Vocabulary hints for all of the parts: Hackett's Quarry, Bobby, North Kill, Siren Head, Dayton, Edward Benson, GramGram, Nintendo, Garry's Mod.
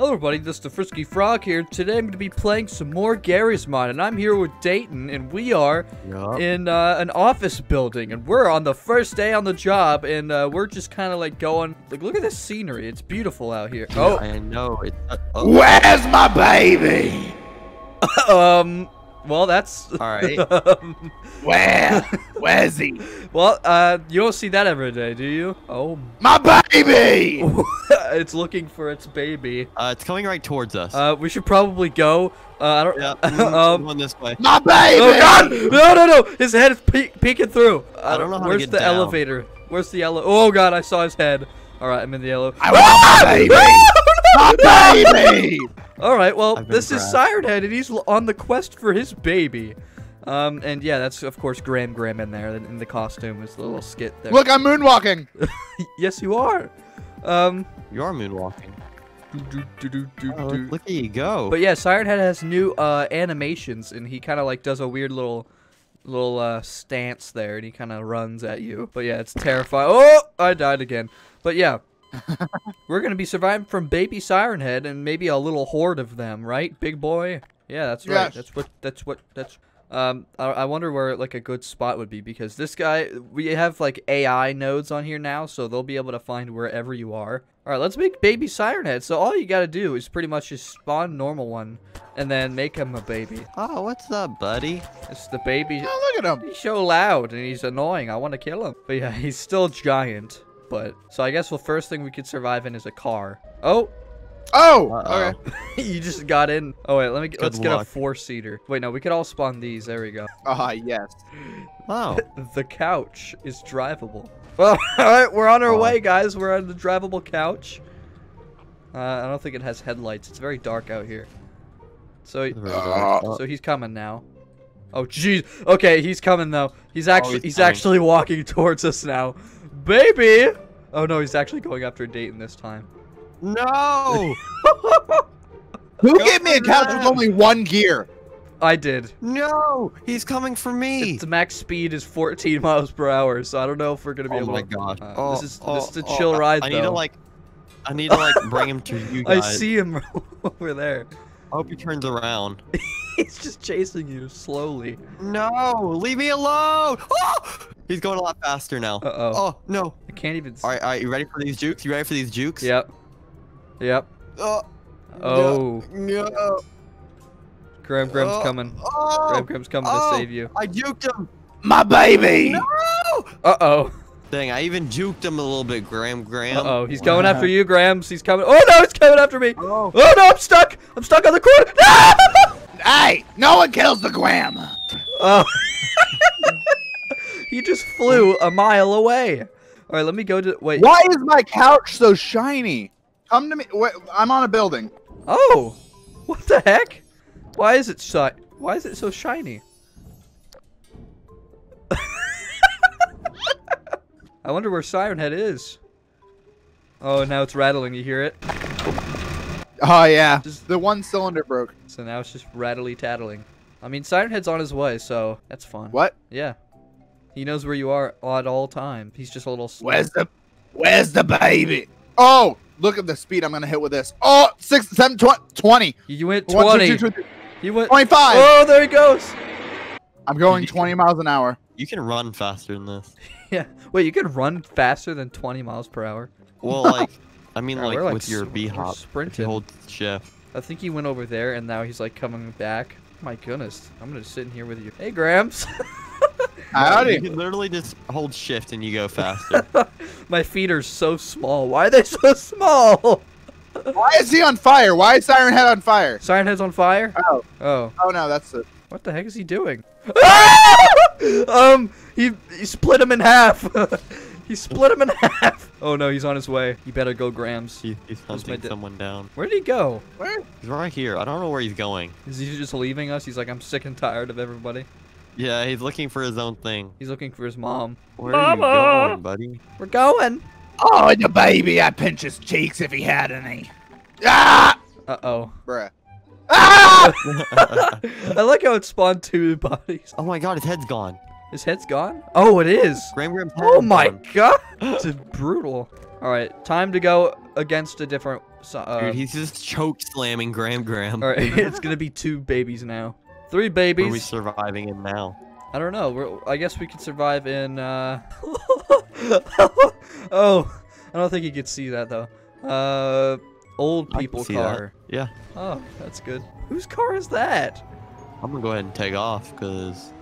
Hello everybody, this is the Frisky Frog here. Today I'm going to be playing some more Garry's Mod, and I'm here with Dayton, and we are in an office building, and we're on the first day on the job, and we're just kind of like going, like, look at this scenery, it's beautiful out here. Yeah, oh, I know. It's where's my baby? Well, that's all right. Where's he? Well, you don't see that every day, do you? Oh, my baby! It's looking for its baby. It's coming right towards us. We should probably go. I don't. Yeah, on this way. My baby! Oh God! No! His head is peeking through. I don't know how to get down. Where's the elevator? Where's the elevator? Oh God! I saw his head. All right, I'm in the elevator. My baby! All right, well, this is Siren Head, and he's on the quest for his baby. And yeah, that's, of course, GramGram in there, in the costume, his little skit there. Look, I'm moonwalking! Yes, you are. You are moonwalking. Look at you go. But yeah, Siren Head has new animations, and he kind of, like, does a weird little stance there, and he kind of runs at you. But yeah, it's terrifying. Oh, I died again. But yeah. We're gonna be surviving from baby Siren Head and maybe a little horde of them, right, big boy? Yeah, that's right. Yes. That's I wonder where like a good spot would be, because this guy, we have like AI nodes on here now, so they'll be able to find wherever you are. All right, let's make baby Siren Head. So all you gotta do is pretty much just spawn normal one and then make him a baby. Oh, what's up, buddy? It's the baby. Oh, look at him. He's so loud and he's annoying. I want to kill him. But yeah, he's still giant. But so I guess the first thing we could survive in is a car. Oh, uh-oh. Okay. You just got in. Oh wait, let's get a 4-seater. Wait, no, we could all spawn these. There we go. Yes. Wow. The couch is drivable. Well, all right, we're on our way, guys. We're on the drivable couch. I don't think it has headlights. It's very dark out here. So he's coming now. Oh jeez. Okay, he's coming though. He's actually walking towards us now. Baby! Oh no, he's actually going after Dayton this time. No! Who gave me a couch with only one gear? I did. No! He's coming for me! The max speed is 14 miles per hour, so I don't know if we're gonna be able to- Oh my god. This is a chill ride, though. I need to like bring him to you guys. I see him over there. I hope he turns around. He's just chasing you slowly. No! Leave me alone! Oh! He's going a lot faster now. Uh-oh. Oh, no. I can't even see. All right, you ready for these jukes? Yep. Oh. No. Gram's coming. Gram's coming to save you. I juked him. My baby. No. Uh-oh. Dang, I even juked him a little bit, Gram. Uh-oh, he's going after you, Grams. He's coming. Oh, no, he's coming after me. Oh no, I'm stuck. I'm stuck on the corner. No! Hey, no one kills the Gram. Oh. He just flew a mile away. All right, let me go to... Wait. Why is my couch so shiny? Come to me. Wait, I'm on a building. Oh, what the heck? Why is it so shiny? I wonder where Siren Head is. Oh, now it's rattling. You hear it? Oh, yeah. Just the one cylinder broke. So now it's just rattly-tattling. I mean, Siren Head's on his way, so that's fun. What? Yeah. He knows where you are at all times. He's just a little slow. Where's the baby? Oh, look at the speed I'm gonna hit with this. Oh, 6, 7, 20. You went 20. 1, 2, 3. You went 25. Oh, there he goes. I'm going 20 miles an hour. You can run faster than this. Yeah. Wait, you could run faster than 20 miles per hour? Well, like, I mean, like with your B-hop, sprinting. Hold shift. I think he went over there, and now he's like coming back. My goodness, I'm gonna sit in here with you. Hey, Grams. You can literally just hold shift and you go faster. My feet are so small. Why are they so small? Why is he on fire? Why is Siren Head on fire? Siren Head's on fire? Oh. Oh. Oh no, that's it. What the heck is he doing? He split him in half. He split him in half. Oh no, he's on his way. You better go, Grams. He's hunting someone down. Where did he go? Where? He's right here. I don't know where he's going. Is he just leaving us? He's like, I'm sick and tired of everybody. Yeah, he's looking for his own thing. He's looking for his mom. Where are you going, buddy? We're going. Oh, and the baby, I pinch his cheeks if he had any. Ah! Uh-oh. Bruh. Ah! I like how it spawned two bodies. Oh my god, his head's gone. His head's gone? Oh, it is. Gram's head. Oh my god. It's brutal. All right, time to go against a different So, dude, he's just choke slamming GramGram. All right, it's gonna be 2 babies now. 3 babies. What are we surviving in now? I don't know. I guess we could survive in. Oh, I don't think you could see that though. Old people car. That. Yeah. Oh, that's good. Whose car is that? I'm gonna go ahead and take off because.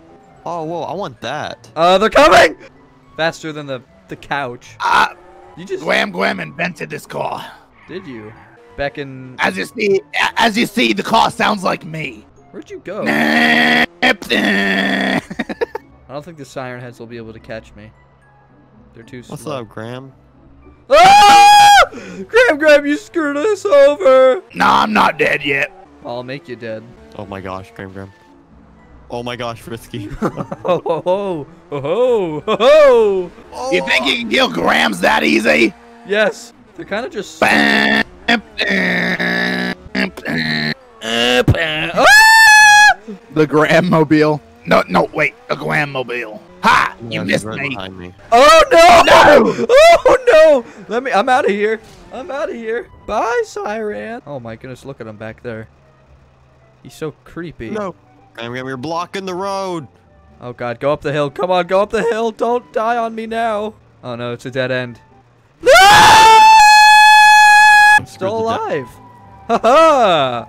Oh, whoa! I want that. They're coming! Faster than the couch. Ah! You just. GramGram invented this car. Did you? Back in. As you see, the car sounds like me. Where'd you go? I don't think the Siren Heads will be able to catch me. They're too slow. What's up, Gram? Ah! GramGram, you screwed us over! Nah, I'm not dead yet. I'll make you dead. Oh my gosh, GramGram. Oh my gosh, Frisky. Oh, ho, ho, ho, ho, ho, ho. You think you can kill Grams that easy? Yes. They're kind of just... The Grammobile. No, wait. The Grammobile. Ha! You missed me. Oh no! No! Oh no! Let me. I'm out of here. I'm out of here. Bye, Siren. Oh my goodness! Look at him back there. He's so creepy. No. We're blocking the road. Oh god! Go up the hill. Come on! Go up the hill! Don't die on me now. Oh no! It's a dead end. No! I'm still alive. Ha ha!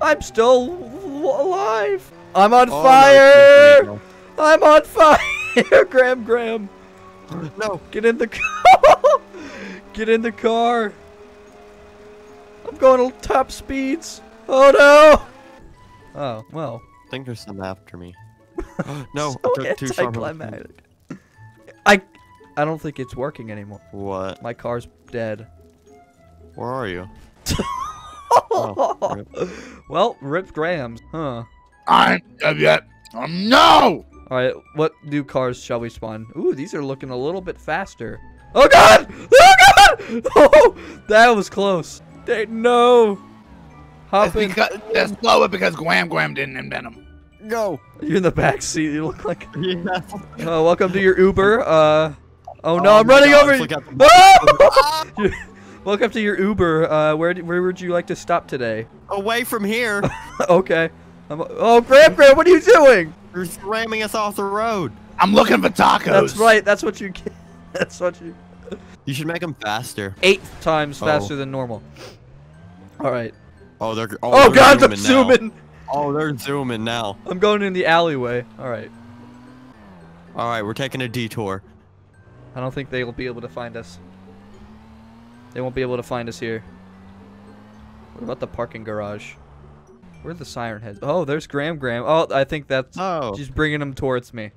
I'm still alive. I'm on fire! No, I'm on fire! GramGram! No! Get in the car! Get in the car! I'm going to top speeds! Oh no! Oh, well. I think there's some after me. No, so I took too anticlimactic. I don't think it's working anymore. What? My car's dead. Where are you? Oh, rip. Well, rip Grams, huh? I'm dead yet. No! All right, what new cars shall we spawn? Ooh, these are looking a little bit faster. Oh god! Oh god! Oh, that was close. Dayton, no! Hop in. That's slower because GramGram didn't invent them. No. You're in the back seat. You look like. Yeah. Welcome to your Uber. Oh no, I'm running over you. Oh! Welcome to your Uber. Where would you like to stop today? Away from here. Okay. Oh, GramGram, what are you doing? You're slamming us off the road. I'm looking for tacos. That's right. That's what you get. That's what you... You should make them faster. 8 times faster than normal. All right. Oh, they're... Oh, they're God, I'm zooming. Oh, they're zooming now. I'm going in the alleyway. All right. All right, we're taking a detour. I don't think they'll be able to find us. They won't be able to find us here. What about the parking garage? Where are the Siren Heads? Oh, there's GramGram. Oh, I think that's... Oh. She's bringing them towards me.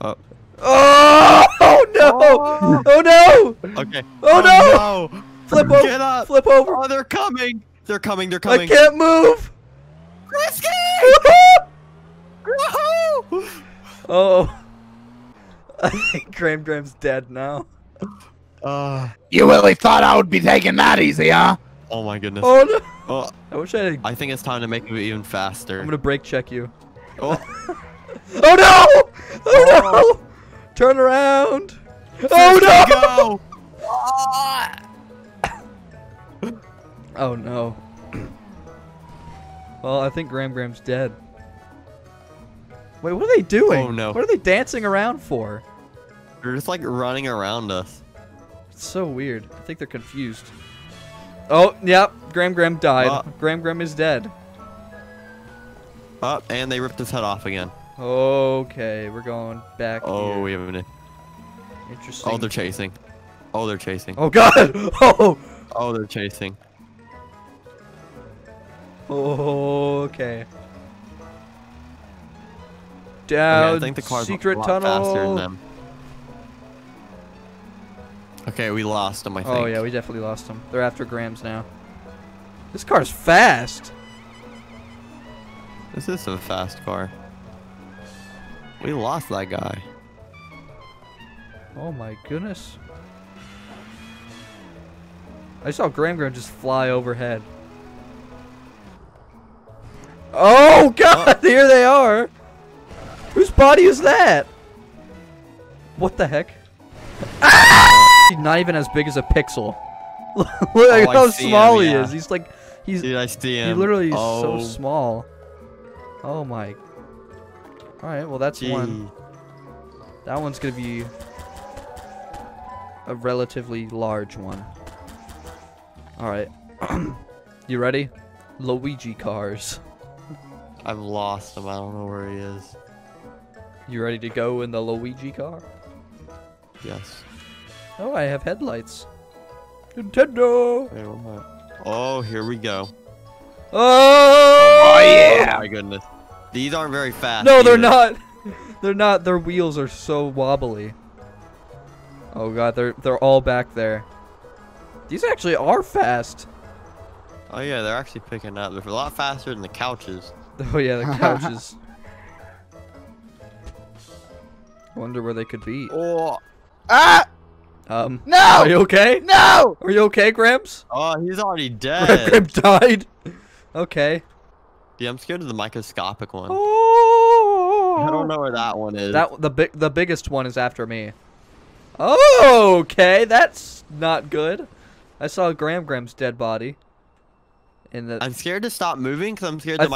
Oh. Oh, oh no! Oh, oh no! Okay. Oh, no! Flip over! Get up! Flip over! Oh, they're coming! They're coming! They're coming! I can't move! Risky! Woohoo! Oh. I think GramGram's dead now. You really thought I would be taking that easy, huh? Oh my goodness. Oh no! Oh. I wish I had... I think it's time to make it even faster. I'm gonna brake check you. Oh, oh no! Oh no! Turn around! Oh no! Go. Oh no. Well, I think GramGram's dead. Wait, what are they doing? Oh no. What are they dancing around for? They're just like running around us. It's so weird. I think they're confused. Oh, yep. GramGram died. GramGram is dead. Up, and they ripped his head off again. Okay, we're going back. Oh, here. We have an interesting. Oh, they're chasing. Oh, they're chasing. Oh god! Oh! Oh, they're chasing. Okay. Down. Okay, I think the car's secret tunnel. Faster than them. Okay, we lost them, I think. Oh, yeah, we definitely lost them. They're after Grams now. This car's fast. This is a fast car. We lost that guy. Oh, my goodness. I saw GramGram just fly overhead. Oh, God! Oh. Here they are! Whose body is that? What the heck? Ah! Not even as big as a pixel. Look at how small he is. He's like, dude, I see him. He literally is so small. Oh my. All right, well that's one. That one's gonna be a relatively large one. All right, you ready? Luigi cars. I've lost him. I don't know where he is. You ready to go in the Luigi car? Yes. Oh, I have headlights. Nintendo! Wait, what am I? Oh, here we go. Oh! Oh, yeah! Oh, my goodness. These aren't very fast. No, they're not. They're not. Their wheels are so wobbly. Oh, God. They're all back there. These actually are fast. Oh, yeah. They're actually picking up. They're a lot faster than the couches. Oh, yeah. The couches. Wonder where they could be. Oh. Ah! No! Are you okay? No! Are you okay, Gramps? Oh, he's already dead. Gramps died? Okay. Yeah, I'm scared of the microscopic one. Oh! I don't know where that one is. That the biggest one is after me. Oh, okay. That's not good. I saw GramGram's dead body. And I'm scared to stop moving because I'm scared the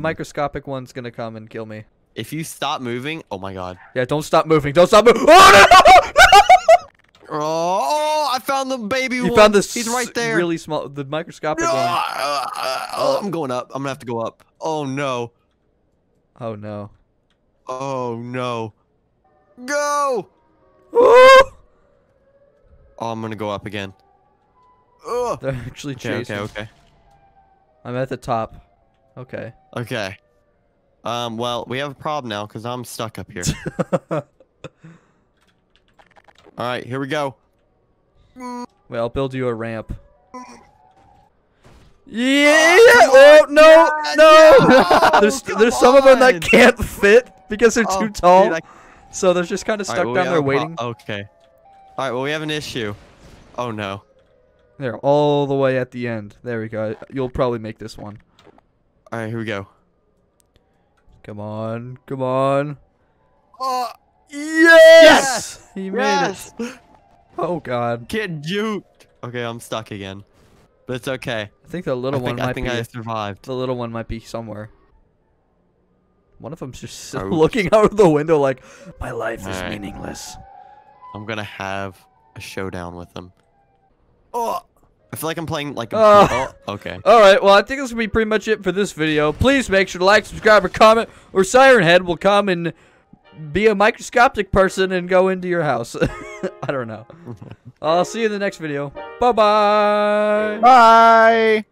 microscopic one's gonna come and kill me. If you stop moving, oh my god. Yeah, don't stop moving. Don't stop moving. Oh, no! Oh, I found the baby one. You found this. He's right there. Really small. The microscopic one. Oh, I'm going up. I'm going to have to go up. Oh, no. Oh, no. Oh, no. Go. Oh, I'm going to go up again. Oh. They're actually chasing. Okay, okay. I'm at the top. Okay. Okay. Well, we have a problem now, because I'm stuck up here. Alright, here we go. Well, I'll build you a ramp. Yeah! Oh, no! God, no! No! there's some of them that can't fit, because they're too tall. Dude, so they're just kind of stuck down there waiting. Okay. Alright, well, we have an issue. Oh, no. They're all the way at the end. There we go. You'll probably make this one. Alright, here we go. Come on, come on. Oh, yes! Yes! He made it. Oh, God. Get juked. Okay, I'm stuck again. But it's okay. I think the little one might be. I survived. The little one might be somewhere. One of them's just looking out of the window like, my life is meaningless. I'm going to have a showdown with him. Oh! I feel like I'm playing like a... okay. Alright, well, I think this will be pretty much it for this video. Please make sure to like, subscribe, or comment, or Siren Head will come and be a microscopic person and go into your house. I don't know. I'll see you in the next video. Bye-bye! Bye!